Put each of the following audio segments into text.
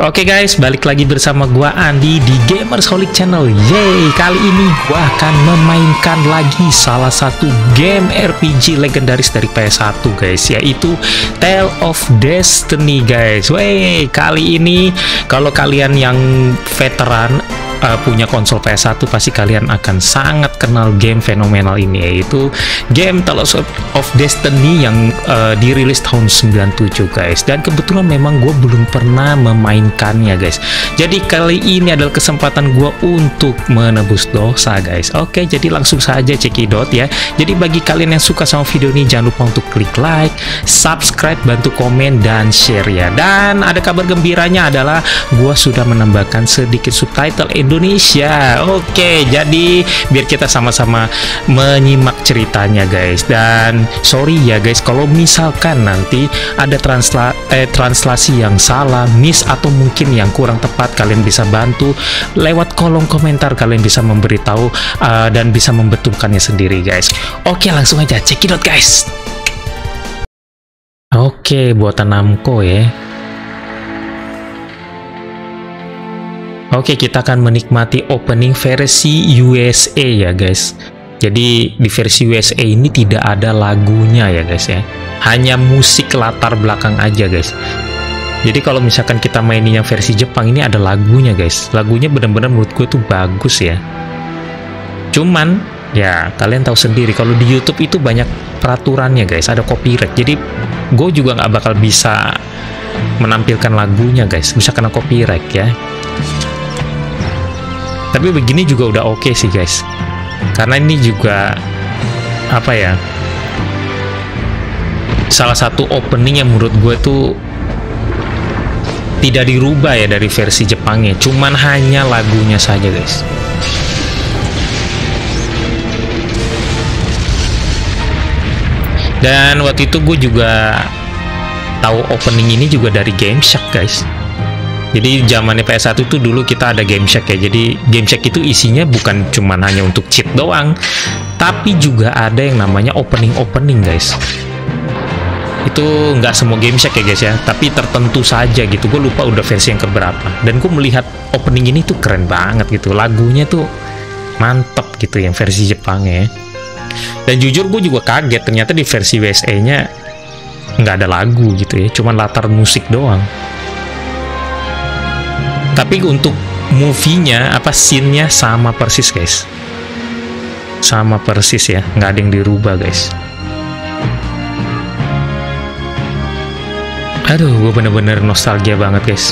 Oke guys, balik lagi bersama gua Andi di Gamersholic Channel. Yeay, kali ini gua akan memainkan lagi salah satu game RPG legendaris dari PS1 guys, yaitu Tales of Destiny guys. Wey, kali ini kalau kalian yang veteran punya konsol PS1 pasti kalian akan sangat kenal game fenomenal ini, yaitu game Tales of Destiny yang dirilis tahun 97 guys. Dan kebetulan memang gue belum pernah memainkannya guys, jadi kali ini adalah kesempatan gue untuk menebus dosa guys. Oke, jadi langsung saja cekidot ya. Jadi bagi kalian yang suka sama video ini, jangan lupa untuk klik like, subscribe, bantu komen dan share ya. Dan ada kabar gembiranya adalah gue sudah menambahkan sedikit subtitle Indonesia. Oke, jadi biar kita sama-sama menyimak ceritanya guys. Dan sorry ya guys kalau misalkan nanti ada translasi yang salah, miss atau mungkin yang kurang tepat, kalian bisa bantu lewat kolom komentar, kalian bisa memberitahu dan bisa membetulkannya sendiri guys. Oke, langsung aja cekidot guys. Oke, buatan Namco ya. Oke, kita akan menikmati opening versi USA ya guys. Jadi di versi USA ini tidak ada lagunya ya guys ya. Hanya musik latar belakang aja guys. Jadi kalau misalkan kita mainin yang versi Jepang ini ada lagunya guys. Lagunya benar-benar menurut gue tuh bagus ya. Cuman ya kalian tahu sendiri kalau di YouTube itu banyak peraturannya guys. Ada copyright. Jadi gue juga nggak bakal bisa menampilkan lagunya guys. Bisa kena copyright ya. Tapi begini juga udah oke sih guys, karena ini juga apa ya, salah satu opening yang menurut gue tuh tidak dirubah ya dari versi Jepangnya, cuman hanya lagunya saja guys. Dan waktu itu gue juga tahu opening ini juga dari Game Shack guys. Jadi zamannya PS1 itu dulu kita ada Game Shack ya. Jadi Game Shack itu isinya bukan cuman hanya untuk cheat doang, tapi juga ada yang namanya opening guys. Itu nggak semua Game Shack ya guys ya, tapi tertentu saja gitu. Gue lupa udah versi yang keberapa. Dan gue melihat opening ini tuh keren banget gitu. Lagunya tuh mantep gitu yang versi Jepang ya. Dan jujur gue juga kaget ternyata di versi USA-nya nggak ada lagu gitu ya, cuman latar musik doang. Tapi untuk movie-nya, apa scene-nya sama persis guys. Sama persis ya, nggak ada yang dirubah guys. Aduh, gue bener-bener nostalgia banget guys.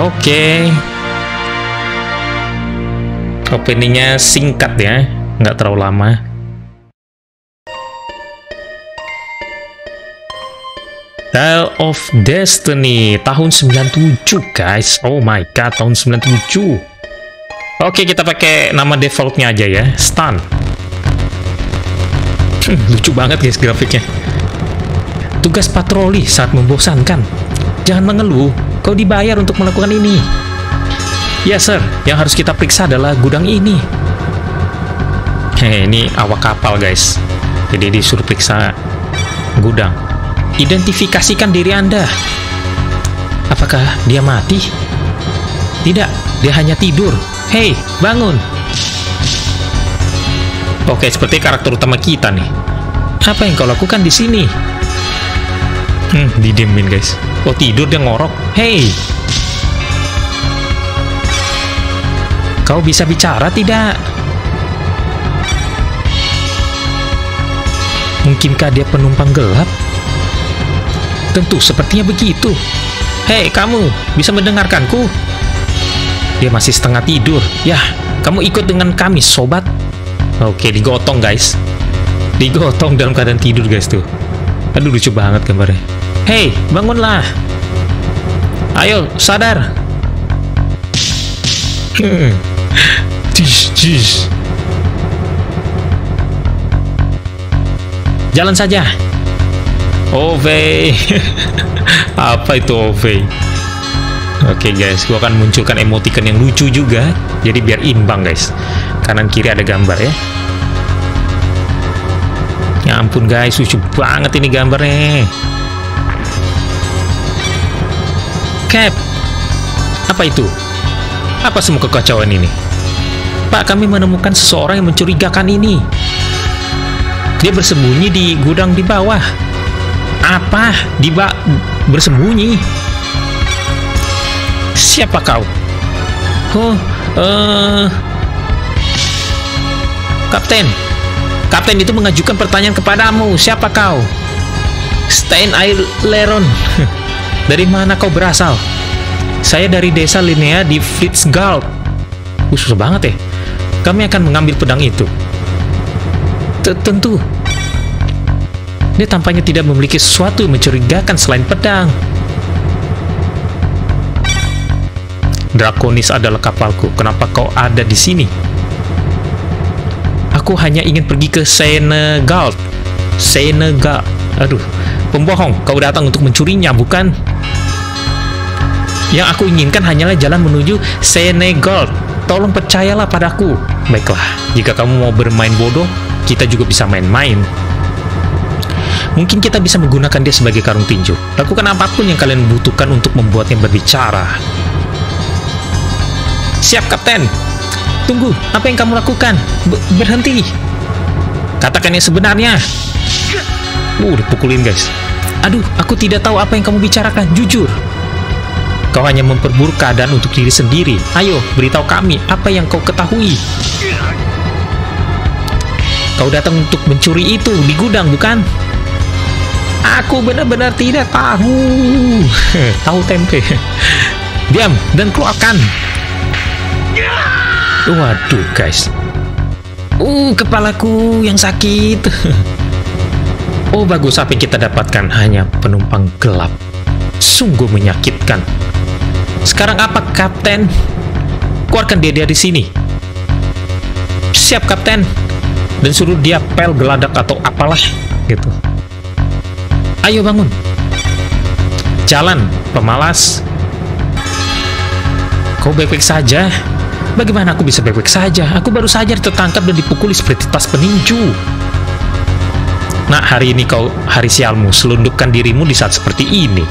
Oke. Openingnya singkat ya, nggak terlalu lama. Tales of Destiny tahun 97 guys. Oh my god, tahun 97. Oke, kita pakai nama defaultnya aja ya, Stahn. Lucu banget guys grafiknya. Tugas patroli saat membosankan. Jangan mengeluh, kau dibayar untuk melakukan ini. Ya sir, yang harus kita periksa adalah gudang ini. Hei, ini awak kapal guys. Jadi disuruh periksa gudang. Identifikasikan diri Anda. Apakah dia mati? Tidak, dia hanya tidur. Hei, bangun. Oke, seperti karakter utama kita nih. Apa yang kau lakukan di sini? Didiemin guys. Oh, tidur dia ngorok. Hei. Kau bisa bicara tidak? Mungkinkah dia penumpang gelap? Tentu, sepertinya begitu. Hei, kamu bisa mendengarkanku? Dia masih setengah tidur. Yah, kamu ikut dengan kami, sobat. Oke, digotong guys. Digotong dalam keadaan tidur guys tuh. Aduh, lucu banget gambarnya. Hei, bangunlah. Ayo, sadar. Jalan saja. Ove. Apa itu Ove? Oke guys, gua akan munculkan emoticon yang lucu juga. Jadi biar imbang guys. Kanan kiri ada gambar ya. Ya ampun guys, lucu banget ini gambarnya. Cap, apa itu? Apa semua kekacauan ini? Pak, kami menemukan seseorang yang mencurigakan ini. Dia bersembunyi di gudang di bawah. Apa? Bersembunyi? Siapa kau? Oh, Kapten. Kapten itu mengajukan pertanyaan kepadamu. Siapa kau? Stahn Aileron. Dari mana kau berasal? Saya dari desa Lirnea di Fritsghal. Susah banget ya. Kami akan mengambil pedang itu. Tentu. Dia tampaknya tidak memiliki sesuatu yang mencurigakan selain pedang. Draconis adalah kapalku. Kenapa kau ada di sini? Aku hanya ingin pergi ke Senegal. Senegal. Aduh, pembohong. Kau datang untuk mencurinya, bukan? Yang aku inginkan hanyalah jalan menuju Senegal. Tolong percayalah padaku. Baiklah, jika kamu mau bermain bodoh, kita juga bisa main-main. Mungkin kita bisa menggunakan dia sebagai karung tinju. Lakukan apapun yang kalian butuhkan untuk membuatnya berbicara. Siap, Kapten. Tunggu, apa yang kamu lakukan? Berhenti. Katakan yang sebenarnya. Udah pukulin, guys. Aduh, aku tidak tahu apa yang kamu bicarakan. Jujur. Kau hanya memperburuk keadaan untuk diri sendiri. Ayo, beritahu kami apa yang kau ketahui. Kau datang untuk mencuri itu di gudang, bukan? Aku benar-benar tidak tahu. Tahu tempe. Diam dan keluarkan. Waduh, guys. Kepalaku yang sakit. Oh, bagus, apa yang kita dapatkan hanya penumpang gelap. Sungguh menyakitkan. Sekarang apa, Kapten? Keluarkan dia dari sini. Siap, Kapten. Dan suruh dia pel geladak atau apalah gitu. Ayo bangun. Jalan, pemalas. Kau baik-baik saja? Bagaimana aku bisa baik-baik saja? Aku baru saja tertangkap dan dipukuli seperti tas peninju. Nah, hari ini kau hari sialmu, selundupkan dirimu di saat seperti ini.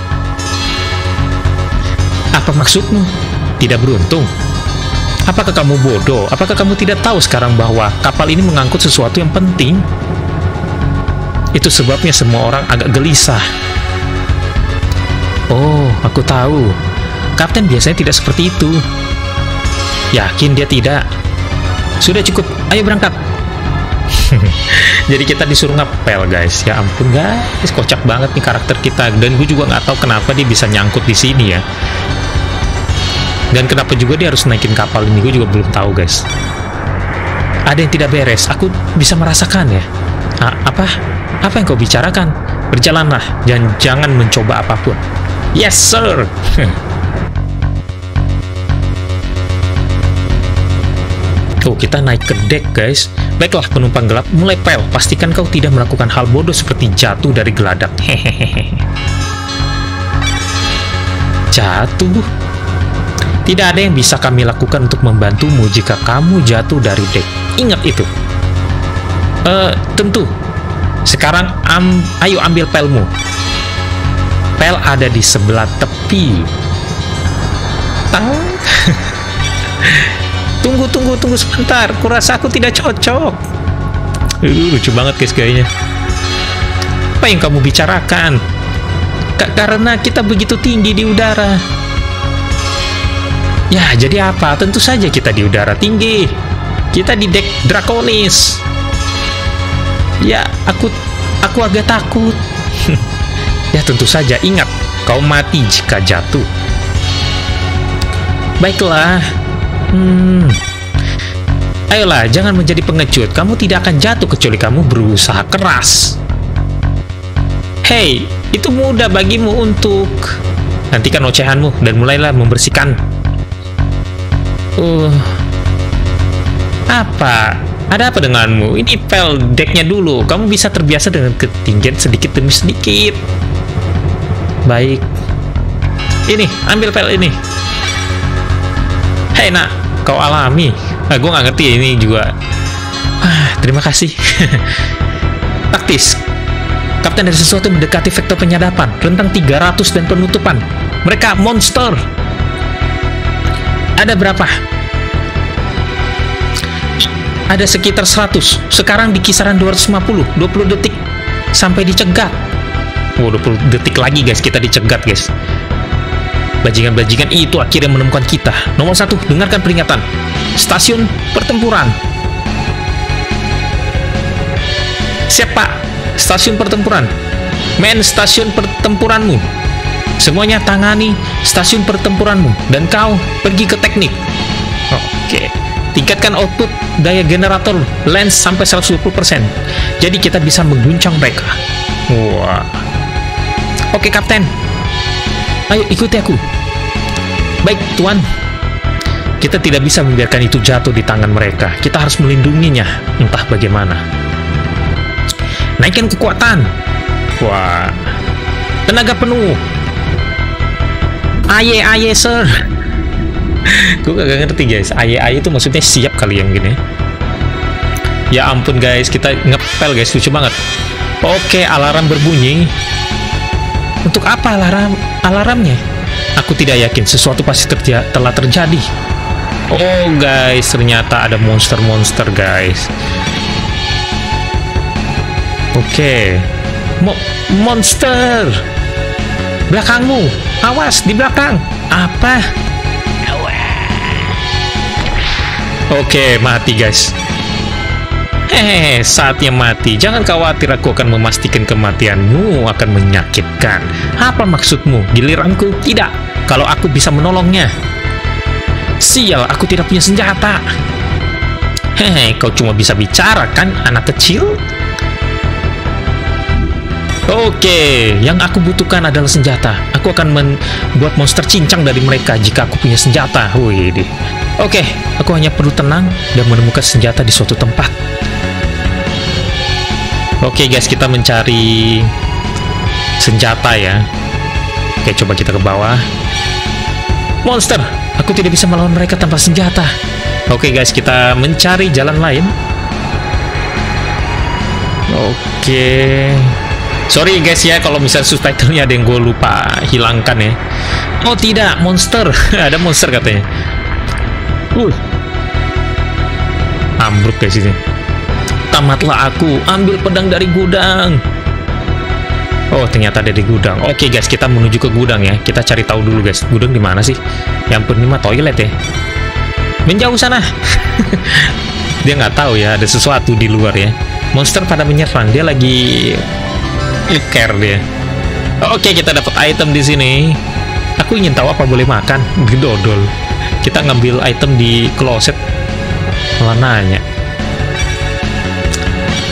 Apa maksudmu? Tidak beruntung? Apakah kamu bodoh? Apakah kamu tidak tahu sekarang bahwa kapal ini mengangkut sesuatu yang penting? Itu sebabnya semua orang agak gelisah. Oh, aku tahu. Kapten biasanya tidak seperti itu. Yakin dia tidak? Sudah cukup, ayo berangkat. Jadi kita disuruh ngepel, guys. Ya ampun, guys, kocak banget nih karakter kita. Dan gue juga nggak tahu kenapa dia bisa nyangkut di sini ya. Dan kenapa juga dia harus naikin kapal ini, gue juga belum tahu, guys. Ada yang tidak beres. Aku bisa merasakan ya. Apa? Apa yang kau bicarakan? Berjalanlah dan jangan mencoba apapun. Yes, sir. Oh, kita naik ke deck, guys. Baiklah, penumpang gelap, mulai pel. Pastikan kau tidak melakukan hal bodoh seperti jatuh dari geladak. Hehehe. Jatuh? Tidak ada yang bisa kami lakukan untuk membantumu jika kamu jatuh dari deck. Ingat itu. Tentu. Sekarang ayo ambil pelmu. Pel ada di sebelah tepi. Tang. Tunggu sebentar, kurasa aku tidak cocok. Lucu banget, guys, kayaknya. Apa yang kamu bicarakan? Karena kita begitu tinggi di udara. Ya, jadi apa? Tentu saja kita di udara tinggi. Kita di dek Draconis. Ya, aku agak takut. Ya, tentu saja. Ingat, kau mati jika jatuh. Baiklah. Ayolah, jangan menjadi pengecut. Kamu tidak akan jatuh kecuali kamu berusaha keras. Hey, itu mudah bagimu untuk nantikan ocehanmu dan mulailah membersihkan. Apa? Ada apa denganmu? Ini pel decknya dulu. Kamu bisa terbiasa dengan ketinggian sedikit demi sedikit. Baik. Ini, ambil pel ini. Hei, nak, kau alami. Gue gak ngerti ya, ini juga. Terima kasih. Taktis. Kapten dari sesuatu yang mendekati vektor penyadapan, rentang 300 dan penutupan. Mereka monster. Ada berapa? Ada sekitar 100. Sekarang di kisaran 250. 20 detik sampai dicegat. Oh, 20 detik lagi guys, kita dicegat guys. Bajingan-bajingan itu akhirnya menemukan kita. Nomor 1, dengarkan peringatan. Stasiun pertempuran. Siap pak, stasiun pertempuran. Main stasiun pertempuranmu. Semuanya tangani stasiun pertempuranmu. Dan kau pergi ke teknik. Oke. Tingkatkan output daya generator lens sampai 120%. Jadi kita bisa mengguncang mereka. Wah. Oke kapten. Ayo ikuti aku. Baik tuan. Kita tidak bisa membiarkan itu jatuh di tangan mereka. Kita harus melindunginya. Entah bagaimana. Naikkan kekuatan. Wah. Tenaga penuh. Aye aye sir. Gue gak ngerti guys. Aye aye itu maksudnya siap kali yang gini. Ya ampun guys. Kita ngepel guys. Lucu banget. Oke, alarm berbunyi. Untuk apa alarmnya? Aku tidak yakin, sesuatu pasti telah terjadi. Oh guys, ternyata ada monster-monster guys. Oke, monster belakangmu, awas di belakang. Apa? Oke, mati guys. Hehehe, saatnya mati. Jangan khawatir, aku akan memastikan kematianmu akan menyakitkan. Apa maksudmu? Giliranku? Tidak, kalau aku bisa menolongnya. Sial, aku tidak punya senjata. Hehehe, kau cuma bisa bicara kan, anak kecil? Oke, yang aku butuhkan adalah senjata. Aku akan membuat monster cincang dari mereka jika aku punya senjata. Wih deh. Oke, aku hanya perlu tenang dan menemukan senjata di suatu tempat. Oke guys, kita mencari senjata ya. Oke, coba kita ke bawah. Monster, aku tidak bisa melawan mereka tanpa senjata. Oke guys, kita mencari jalan lain. Oke. Sorry guys ya, kalau misalnya subtitlenya ada yang gue lupa hilangkan ya. Oh tidak, monster. Ada monster katanya. Ambruk guys ini. Tamatlah aku, ambil pedang dari gudang. Oh ternyata ada di gudang. Oke guys, kita menuju ke gudang ya. Kita cari tahu dulu guys, gudang di mana sih? Yang penima toilet ya. Menjauh sana. Dia nggak tahu ya, ada sesuatu di luar ya. Monster pada menyerang, dia lagi care dia. Oke, kita dapat item di sini. Aku ingin tahu apa boleh makan. Gedodol. Kita ngambil item di kloset. Malah nanya.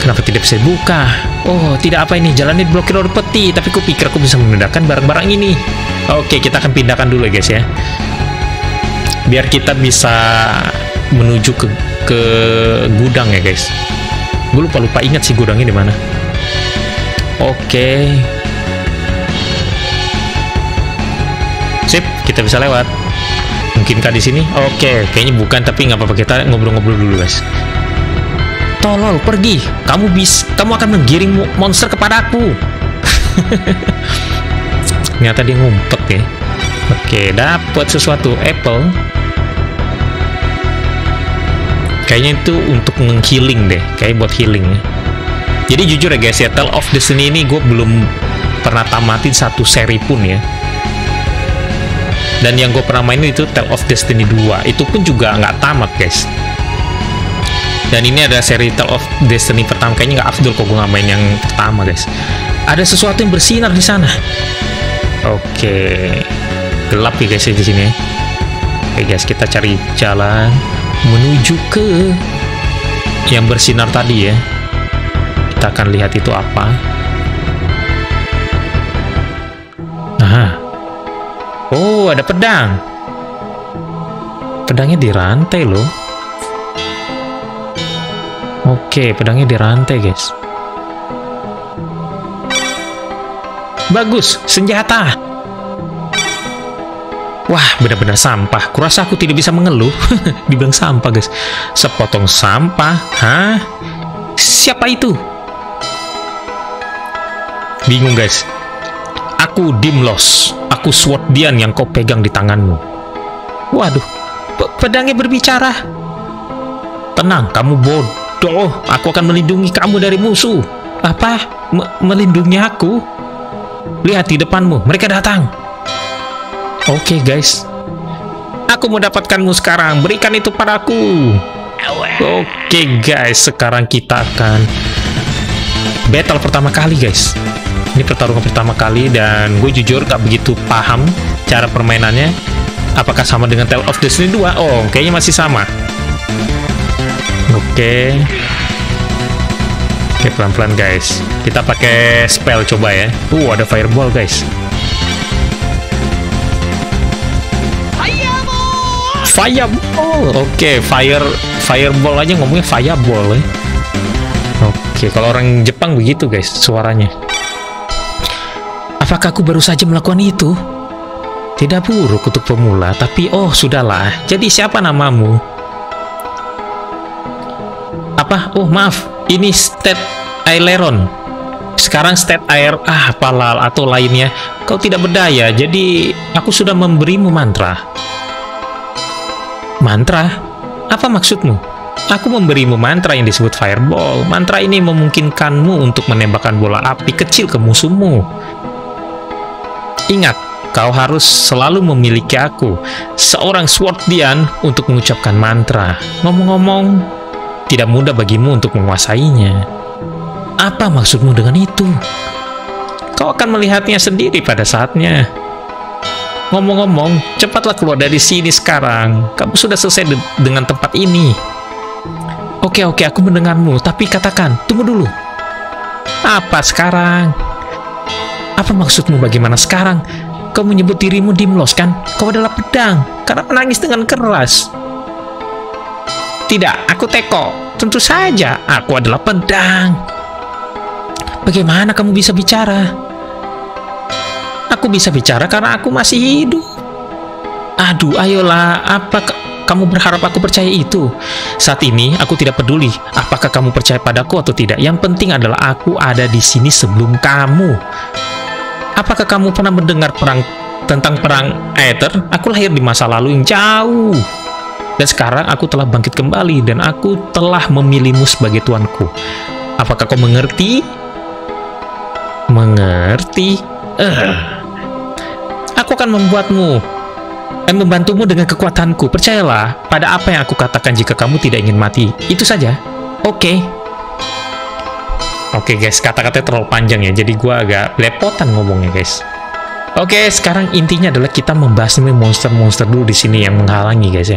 Kenapa tidak bisa buka? Oh, tidak apa ini. Jalannya diblokir oleh peti. Tapi aku pikir aku bisa memindahkan barang-barang ini. Oke, kita akan pindahkan dulu ya guys ya. Biar kita bisa menuju ke gudang ya guys. Gue lupa ingat sih gudangnya di mana. Oke. Sip, kita bisa lewat. Mungkinkah di sini? Oke, kayaknya bukan tapi nggak apa-apa, kita ngobrol-ngobrol dulu, guys. Tolol, pergi. Kamu akan menggiring monster kepadaku. Ternyata dia ngumpet ya. Oke, dapat sesuatu apple. Kayaknya itu untuk meng-healing deh, kayak buat healing ya. Jadi jujur ya guys ya, Tales of Destiny ini gue belum pernah tamatin satu seri pun ya. Dan yang gue pernah mainin itu Tales of Destiny 2, itu pun juga nggak tamat guys. Dan ini ada seri Tales of Destiny pertama, kayaknya nggak afdol kok gue nggak main yang pertama guys. Ada sesuatu yang bersinar di sana. Oke, gelap ya guys ya di sini. Oke guys, kita cari jalan menuju ke yang bersinar tadi ya. Kita akan lihat itu apa. Nah, oh ada pedang. Pedangnya dirantai loh. Oke, pedangnya dirantai guys. Bagus, senjata. Wah, benar-benar sampah. Kurasa aku tidak bisa mengeluh. Dibilang sampah guys. Sepotong sampah. Hah? Siapa itu? bingung guys. Aku Dymlos, aku Swordian yang kau pegang di tanganmu. Waduh, pedangnya berbicara. Tenang, kamu bodoh. Aku akan melindungi kamu dari musuh. Apa? Melindungi aku? Lihat di depanmu, mereka datang. Oke guys, aku mendapatkanmu sekarang. Berikan itu padaku. Oke guys, sekarang kita akan battle pertama kali guys. Ini pertarungan pertama kali dan gue jujur gak begitu paham cara permainannya. Apakah sama dengan Tales of Destiny 2? Oh, kayaknya masih sama. Oke. Oke, pelan-pelan guys. Kita pakai spell coba ya. Ada fireball guys. Fireball. Oke, fireball aja ngomongnya fireball ya. Oke, kalau orang Jepang begitu guys suaranya. Apakah aku baru saja melakukan itu? Tidak buruk untuk pemula, tapi oh sudahlah. Jadi siapa namamu? Apa? Oh maaf, ini State Aileron. Sekarang State Air apalah atau lainnya. Kau tidak berdaya, jadi aku sudah memberimu mantra. Mantra? Apa maksudmu? Aku memberimu mantra yang disebut fireball. Mantra ini memungkinkanmu untuk menembakkan bola api kecil ke musuhmu. Ingat, kau harus selalu memiliki aku, seorang Swordian, untuk mengucapkan mantra. Ngomong-ngomong, tidak mudah bagimu untuk menguasainya. Apa maksudmu dengan itu? Kau akan melihatnya sendiri pada saatnya. Ngomong-ngomong, cepatlah keluar dari sini sekarang. Kamu sudah selesai dengan tempat ini. Oke, aku mendengarmu. Tapi katakan, tunggu dulu. Apa sekarang? Apa maksudmu bagaimana sekarang? Kau menyebut dirimu Dymlos kan? Kau adalah pedang, karena menangis dengan keras. Tidak, aku Teko. Tentu saja, aku adalah pedang. Bagaimana kamu bisa bicara? Aku bisa bicara karena aku masih hidup. Aduh, ayolah, apa kamu berharap aku percaya itu? Saat ini aku tidak peduli apakah kamu percaya padaku atau tidak. Yang penting adalah aku ada di sini sebelum kamu. Apakah kamu pernah mendengar tentang perang Aether? Aku lahir di masa lalu yang jauh. Dan sekarang aku telah bangkit kembali dan aku telah memilihmu sebagai tuanku. Apakah kau mengerti? Aku akan membantumu dengan kekuatanku. Percayalah pada apa yang aku katakan jika kamu tidak ingin mati. Itu saja. Oke guys, kata-katanya terlalu panjang ya, jadi gua agak lepotan ngomongnya guys. Oke, sekarang intinya adalah kita membahas ini monster-monster dulu di sini yang menghalangi guys ya.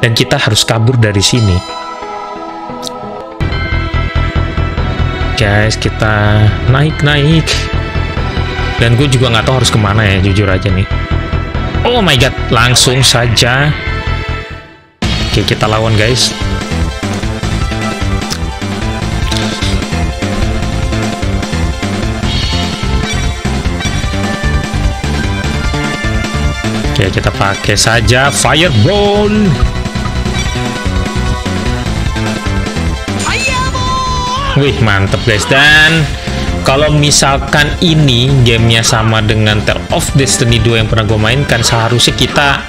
Dan kita harus kabur dari sini. Guys, kita naik-naik. Dan gue juga nggak tahu harus kemana ya, jujur aja nih. Oh my god, langsung saja. Oke, kita lawan guys. Oke, kita pakai saja fireball. Wih, mantep guys. Dan kalau misalkan ini gamenya sama dengan Tales of Destiny 2 yang pernah gue mainkan, seharusnya kita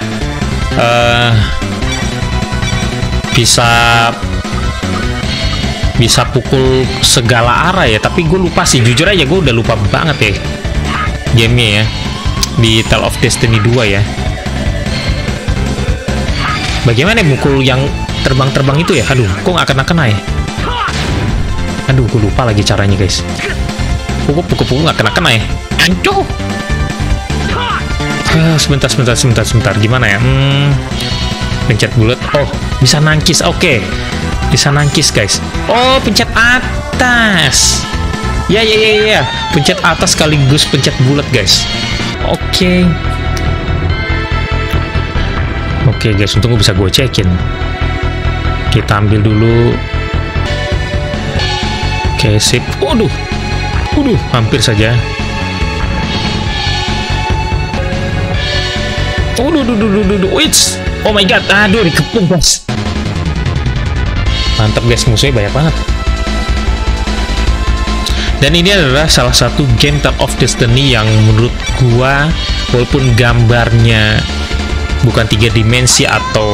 bisa pukul segala arah ya. Tapi gue lupa sih, jujur aja gue udah lupa banget ya gamenya ya di Tales of Destiny 2 ya. Bagaimana ya mukul yang terbang-terbang itu ya? Aduh, kok nggak kena-kena ya? Aduh, gue lupa lagi caranya guys. Pukul nggak kena-kena ya. Aduh. Sebentar. Gimana ya? Pencet bulat. Oh, bisa nangkis. Oke. Bisa nangkis, guys. Oh, pencet atas. Ya. Pencet atas sekaligus pencet bulat, guys. Oke, guys. Untung gue bisa cekin. Kita ambil dulu. Oke, sip. Waduh, hampir saja. Oh my god, aduh, dikepung guys. Mantap guys, musuhnya banyak banget. Dan ini adalah salah satu game Tales of Destiny yang menurut gua, walaupun gambarnya bukan 3 dimensi atau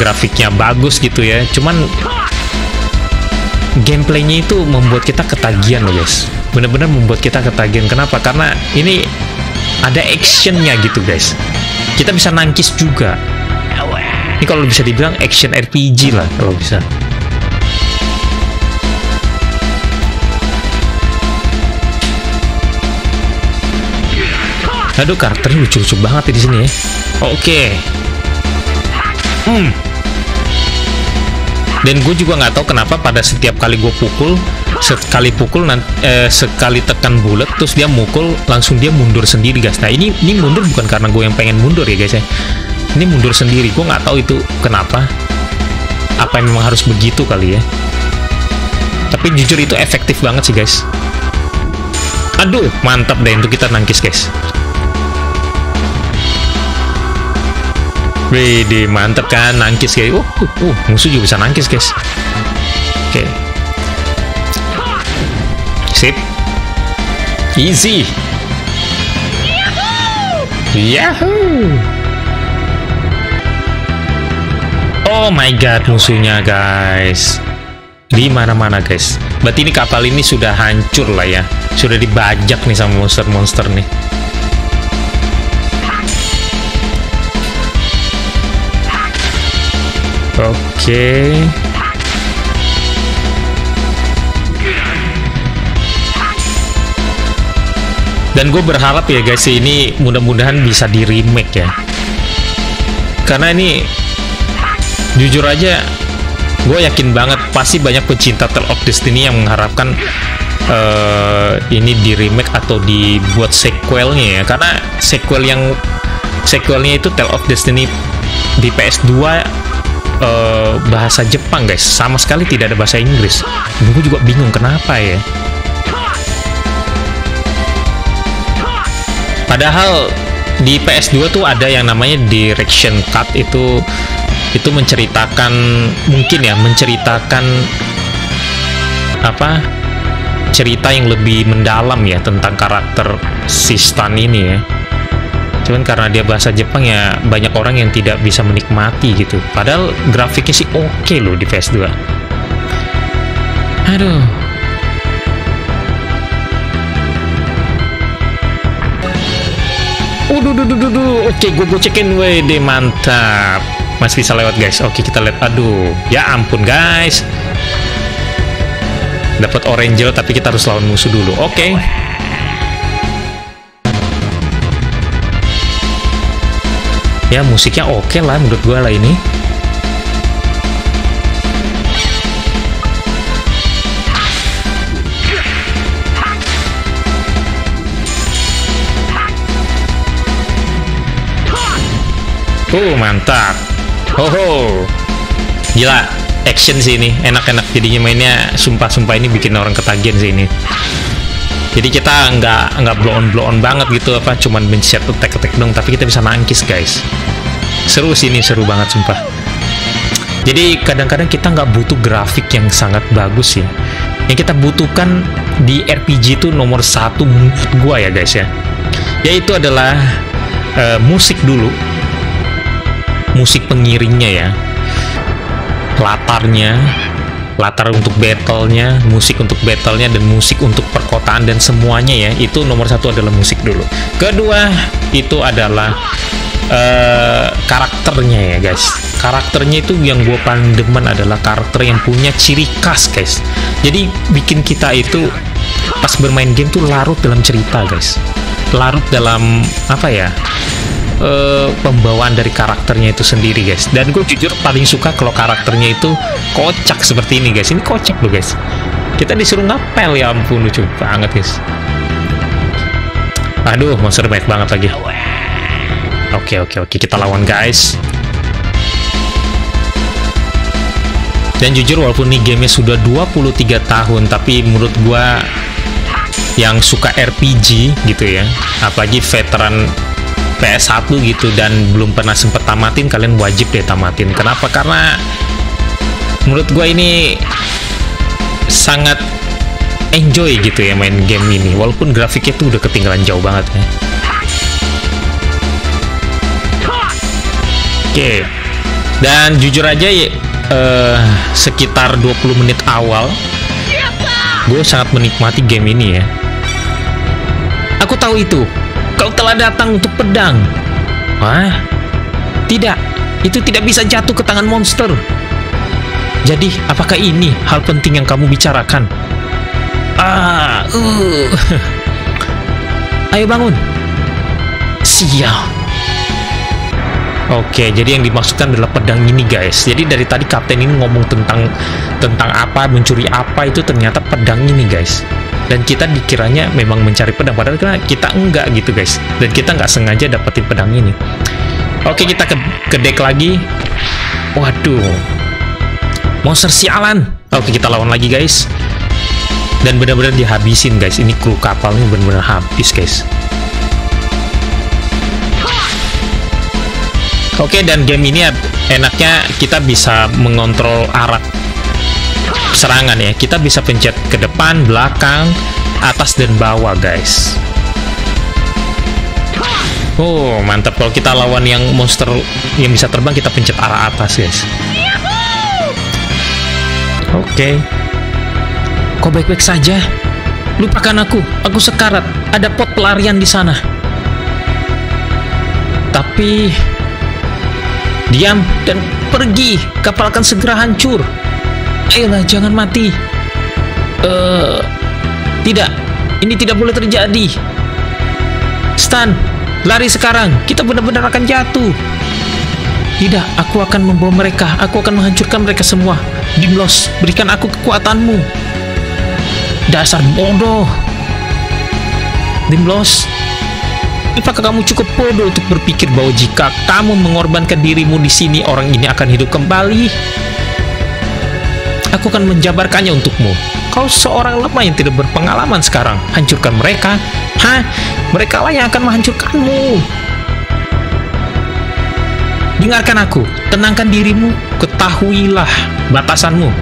grafiknya bagus gitu ya, cuman gameplaynya itu membuat kita ketagihan loh guys, bener-bener membuat kita ketagihan. Kenapa? Karena ini ada actionnya gitu guys, kita bisa nangkis juga. Ini kalau bisa dibilang action RPG lah kalau bisa. Aduh, karakternya lucu-lucu banget di sini ya. Oke. Dan gue juga nggak tahu kenapa pada setiap kali gue pukul, sekali tekan bullet, terus dia mukul, langsung dia mundur sendiri guys. Nah ini mundur bukan karena gue yang pengen mundur ya guys ya. Ini mundur sendiri, gue nggak tahu itu kenapa. Apa yang memang harus begitu kali ya? Tapi jujur itu efektif banget sih guys. Aduh, mantap deh untuk kita nangkis guys. Wede, mantep kan nangkis guys. Musuh juga bisa nangkis guys. Oke. Sip. Easy. Yahoo. Oh my god, musuhnya guys. Di mana-mana guys. Berarti ini kapal ini sudah hancur lah ya. Sudah dibajak nih sama monster-monster nih. Oke. Dan gue berharap ya guys, ini mudah-mudahan bisa di remake ya. Karena ini jujur aja, gue yakin banget pasti banyak pecinta Tales of Destiny yang mengharapkan ini di remake atau dibuat sequelnya ya. Karena sequelnya itu Tales of Destiny di PS2 bahasa Jepang guys, sama sekali tidak ada bahasa Inggris. Gue juga bingung kenapa ya. Padahal di PS2 tuh ada yang namanya Director's Cut, itu menceritakan mungkin ya, menceritakan apa, cerita yang lebih mendalam ya tentang karakter si Stahn ini ya. Cuman karena dia bahasa Jepang ya, banyak orang yang tidak bisa menikmati gitu. Padahal grafiknya sih oke loh di PS2. Aduh. Oke, gue gocekin, wede, mantap. Masih bisa lewat guys. Oke, kita lihat. Aduh, ya ampun guys. Dapat Orangel, tapi kita harus lawan musuh dulu. Oke. Ya musiknya oke lah menurut gue lah ini. Mantap. Gila, action sih ini, enak-enak jadinya mainnya, sumpah ini bikin orang ketagihan sih ini. Jadi kita nggak blow on banget gitu, apa cuman mencet attack dong, tapi kita bisa nangkis guys. Seru sih ini, seru banget sumpah. Jadi kadang-kadang kita nggak butuh grafik yang sangat bagus sih. Yang kita butuhkan di RPG itu nomor 1 menurut gua ya guys ya. Yaitu adalah musik dulu. Musik pengiringnya ya. Latarnya, latar untuk battlenya, musik untuk battlenya, dan musik untuk perkotaan dan semuanya ya. Itu nomor 1 adalah musik dulu. Kedua itu adalah karakternya ya guys. Karakternya itu yang gue paling demen adalah karakter yang punya ciri khas guys. Jadi bikin kita itu pas bermain game tuh larut dalam cerita guys. Larut dalam apa ya? Pembawaan dari karakternya itu sendiri guys. Dan gue jujur paling suka kalau karakternya itu kocak seperti ini guys. Ini kocak loh guys. Kita disuruh ngapel, ya ampun lucu banget guys. Aduh, monster baik banget lagi. Oke, kita lawan guys. Dan jujur walaupun ini gamenya sudah 23 tahun, tapi menurut gue yang suka RPG gitu ya, apalagi veteran PS1 gitu dan belum pernah sempet tamatin, kalian wajib deh tamatin. Kenapa? Karena menurut gue ini sangat enjoy gitu ya main game ini, walaupun grafiknya tuh udah ketinggalan jauh banget ya. Oke, dan jujur aja ya, sekitar 20 menit awal gue sangat menikmati game ini ya. Aku tahu itu, kau telah datang untuk pedang. Wah, tidak, itu tidak bisa jatuh ke tangan monster. Jadi, apakah ini hal penting yang kamu bicarakan? Ayo bangun. Sial. Oke, jadi yang dimaksudkan adalah pedang ini, guys. Jadi dari tadi kapten ini ngomong tentang apa, mencuri apa, itu ternyata pedang ini, guys. Dan kita dikiranya memang mencari pedang, padahal kita enggak gitu, guys. Dan kita nggak sengaja dapetin pedang ini. Oke, kita ke deck lagi. Waduh. Monster sialan. Oke, kita lawan lagi, guys. Dan benar-benar dihabisin, guys. Ini kru kapalnya benar-benar habis, guys. Oke, dan game ini enaknya kita bisa mengontrol arah serangan ya. Kita bisa pencet ke depan, belakang, atas, dan bawah, guys. Oh, mantap. Kalau kita lawan yang monster yang bisa terbang, kita pencet arah atas, guys. Oke. Kau baik-baik saja? Lupakan aku sekarat. Ada pot pelarian di sana. Tapi diam dan pergi. Kapal akan segera hancur. Ayolah, jangan mati. Tidak, ini tidak boleh terjadi. Stahn, lari sekarang. Kita benar-benar akan jatuh. Tidak, aku akan membawa mereka. Aku akan menghancurkan mereka semua. Dymlos, berikan aku kekuatanmu. Dasar bodoh. Dymlos, apakah kamu cukup bodoh untuk berpikir bahwa jika kamu mengorbankan dirimu di sini, orang ini akan hidup kembali? Aku akan menjabarkannya untukmu. Kau seorang lemah yang tidak berpengalaman sekarang. Hancurkan mereka. Hah? Mereka lah yang akan menghancurkanmu. Dengarkan aku, tenangkan dirimu, ketahuilah batasanmu.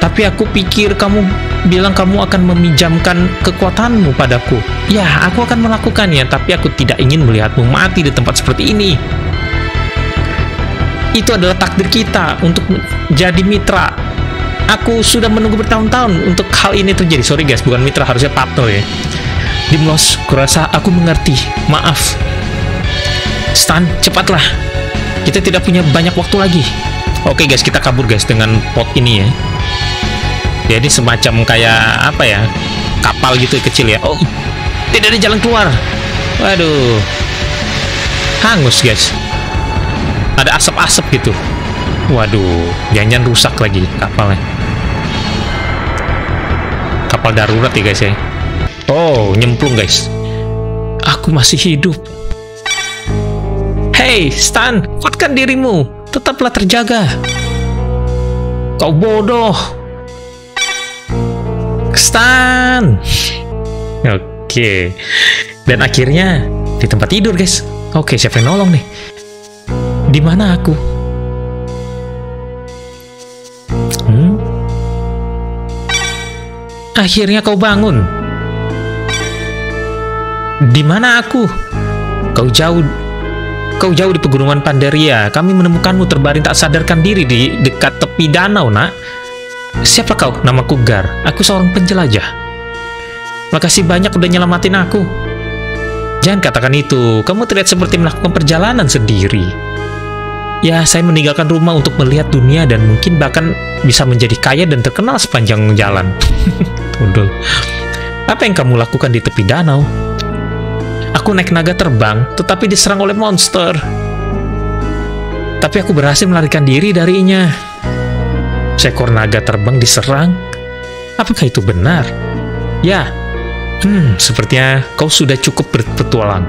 Tapi aku pikir kamu bilang kamu akan meminjamkan kekuatanmu padaku. Ya, aku akan melakukannya, tapi aku tidak ingin melihatmu mati di tempat seperti ini. Itu adalah takdir kita untuk menjadi mitra. Aku sudah menunggu bertahun-tahun untuk hal ini terjadi. Sorry guys, bukan mitra, harusnya partner ya. Dymlos, kurasa aku mengerti. Maaf. Stahn, cepatlah. Kita tidak punya banyak waktu lagi. Oke guys, kita kabur guys dengan pot ini ya. Jadi semacam kayak apa ya, kapal gitu kecil ya. Oh, tidak ada jalan keluar. Waduh, hangus guys. Ada asap-asap gitu. Waduh, jangan-jangan rusak lagi kapalnya. Kapal darurat ya guys ya. Oh, nyemplung guys. Aku masih hidup. Hei, Stahn, kuatkan dirimu. Tetaplah terjaga. Kau bodoh. Stahn. Oke. Dan akhirnya di tempat tidur, guys. Oke, siapa yang nolong nih? Di mana aku? Akhirnya kau bangun. Di mana aku? Kau jauh di pegunungan Pandaria. Kami menemukanmu terbaring tak sadarkan diri di dekat tepi danau, nak. Siapa kau? Nama Kugarr. Aku seorang penjelajah. Makasih banyak udah nyelamatin aku. Jangan katakan itu. Kamu terlihat seperti melakukan perjalanan sendiri. Ya, saya meninggalkan rumah untuk melihat dunia dan mungkin bahkan bisa menjadi kaya dan terkenal sepanjang jalan. Tundul. Apa yang kamu lakukan di tepi danau? Aku naik naga terbang, tetapi diserang oleh monster. Tapi aku berhasil melarikan diri darinya. Seekor naga terbang diserang? Apakah itu benar? Ya, sepertinya kau sudah cukup berpetualang.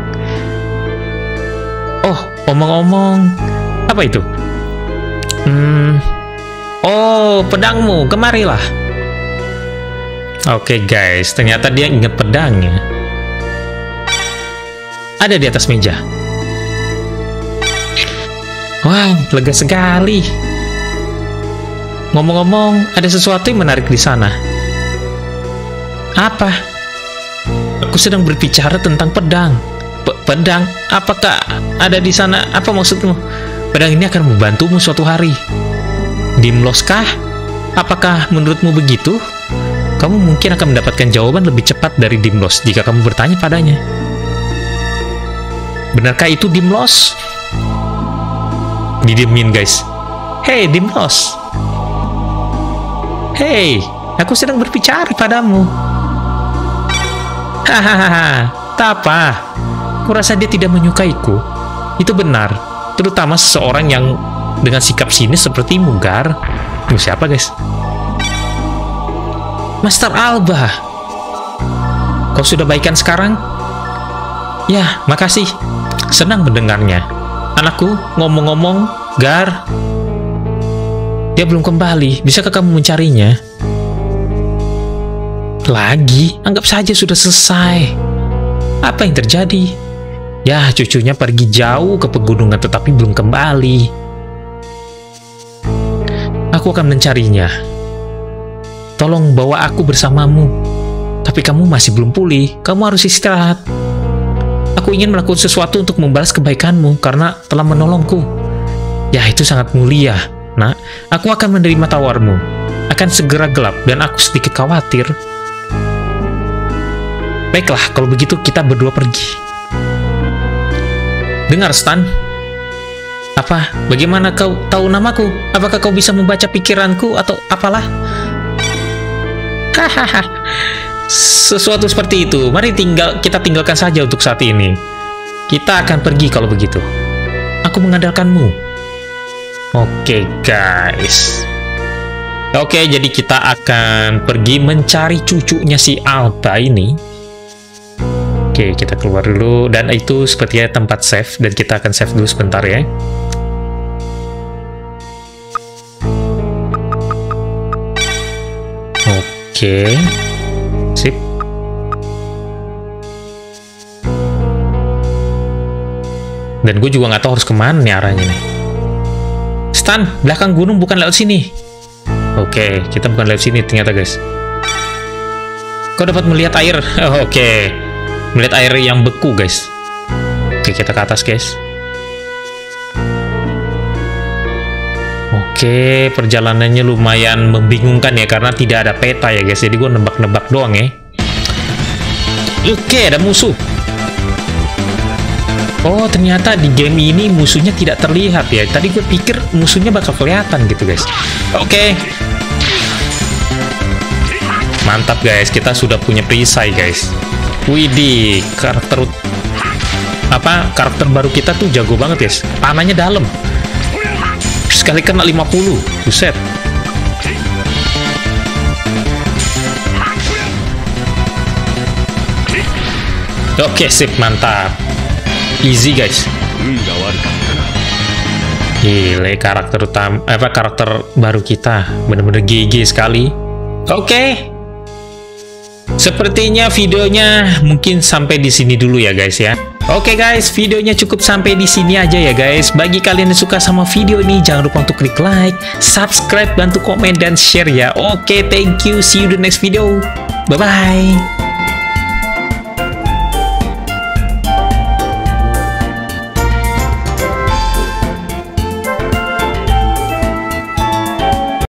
Oh, omong-omong, apa itu? Oh, pedangmu, kemarilah. Oke guys, ternyata dia ingat pedangnya. Ada di atas meja. Wah, lega sekali. Ngomong-ngomong, ada sesuatu yang menarik di sana. Apa? Aku sedang berbicara tentang pedang. Pedang? Apakah ada di sana? Apa maksudmu? Pedang ini akan membantumu suatu hari. Dymlos kah? Apakah menurutmu begitu? Kamu mungkin akan mendapatkan jawaban lebih cepat dari Dymlos jika kamu bertanya padanya. Benarkah itu, Dymlos? Didiemin, guys. Hei, Dymlos. Hei, aku sedang berbicara padamu. Hahaha, tak apa. Kurasa dia tidak menyukaiku. Itu benar, terutama seseorang yang dengan sikap sinis seperti Kugarr. Itu siapa, guys? Master Alba. Kau sudah baikan sekarang? Ya, makasih. Senang mendengarnya. Anakku, ngomong-ngomong, Kugarr, dia belum kembali. Bisakah kamu mencarinya? Lagi? Anggap saja sudah selesai. Apa yang terjadi? Ya, cucunya pergi jauh ke pegunungan tetapi belum kembali. Aku akan mencarinya. Tolong bawa aku bersamamu. Tapi kamu masih belum pulih. Kamu harus istirahat. Aku ingin melakukan sesuatu untuk membalas kebaikanmu karena telah menolongku. Ya, itu sangat mulia. Nah, aku akan menerima tawarmu. Akan segera gelap dan aku sedikit khawatir. Baiklah, kalau begitu kita berdua pergi. Dengar, Stahn. Apa? Bagaimana kau tahu namaku? Apakah kau bisa membaca pikiranku atau apalah? Hahaha. Sesuatu seperti itu. Mari kita tinggalkan saja untuk saat ini. Kita akan pergi kalau begitu. Aku mengandalkanmu. Oke, guys. Oke, jadi kita akan pergi mencari cucunya si Alba ini. Oke, kita keluar dulu. Dan itu sepertinya tempat save. Dan kita akan save dulu sebentar ya. Oke. Sip. Dan gue juga nggak tahu harus kemana nih arahnya nih. Stahn, belakang gunung bukan lewat sini. Oke, kita bukan lewat sini ternyata, guys. Kau dapat melihat air. Oh, oke. Melihat air yang beku, guys. Oke, kita ke atas, guys. Oke, perjalanannya lumayan membingungkan ya, karena tidak ada peta ya, guys. Jadi gue nebak-nebak doang ya. Oke, ada musuh. Oh, ternyata di game ini musuhnya tidak terlihat ya. Tadi gue pikir musuhnya bakal kelihatan gitu, guys. Oke. Mantap, guys. Kita sudah punya perisai, guys. Widih, karakter karakter baru kita tuh jago banget, guys. Panahnya dalam. Sekali kena 50. Buset. Oke, sip, mantap. Easy, guys. Gile, karakter utama karakter baru kita bener-bener GG sekali. Oke. Sepertinya videonya mungkin sampai di sini dulu ya, guys ya. Oke, guys, videonya cukup sampai di sini aja ya, guys. Bagi kalian yang suka sama video ini, jangan lupa untuk klik like, subscribe, bantu komen dan share ya. Oke, thank you. See you the next video. Bye bye.